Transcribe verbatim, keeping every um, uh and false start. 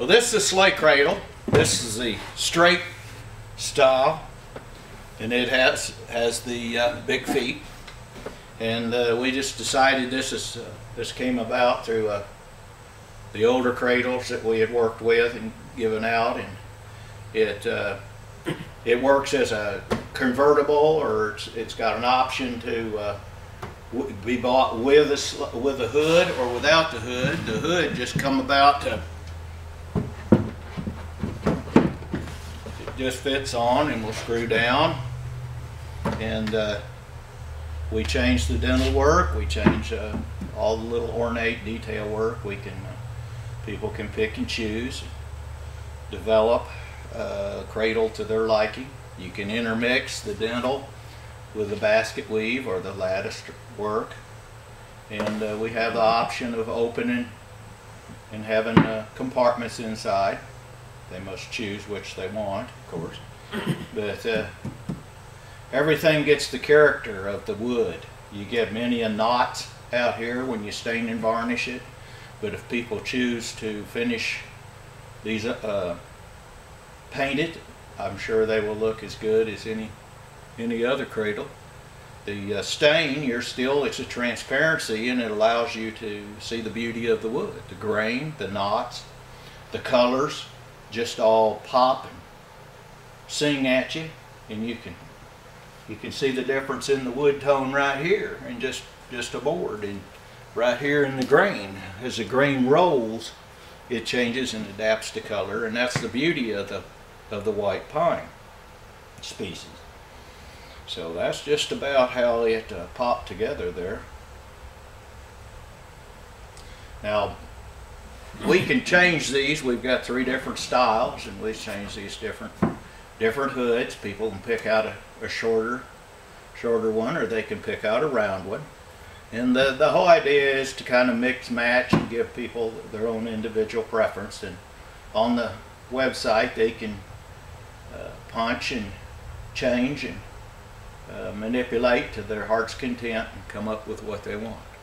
Well, this is Sleigh Cradle. This is the straight style, and it has has the uh, big feet. And uh, we just decided this is uh, this came about through uh, the older cradles that we had worked with and given out, and it uh, it works as a convertible, or it's, it's got an option to uh, w be bought with a with a hood or without the hood. The hood just come about to it just fits on and will screw down, and. Uh, We change the dental work. We change uh, all the little ornate detail work. We can, uh, people can pick and choose, develop uh, cradle to their liking. You can intermix the dental with the basket weave or the lattice work, and uh, we have the option of opening and having uh, compartments inside. They must choose which they want, of course, but. Uh, Everything gets the character of the wood. You get many a knot out here when you stain and varnish it, but if people choose to finish these uh, painted, I'm sure they will look as good as any any other cradle. The uh, stain, you're still, it's a transparency, and it allows you to see the beauty of the wood, the grain, the knots, the colors, just all pop and sing at you, and you can. You can see the difference in the wood tone right here, and just just a board, and right here in the grain. As the grain rolls, it changes and adapts to color, and that's the beauty of the of the white pine species. So that's just about how it uh, popped together there. Now we can change these. We've got three different styles, and we change these different. Different hoods. People can pick out a, a shorter shorter one, or they can pick out a round one. And the, the whole idea is to kind of mix match and give people their own individual preference. And on the website they can uh, punch and change and uh, manipulate to their heart's content and come up with what they want.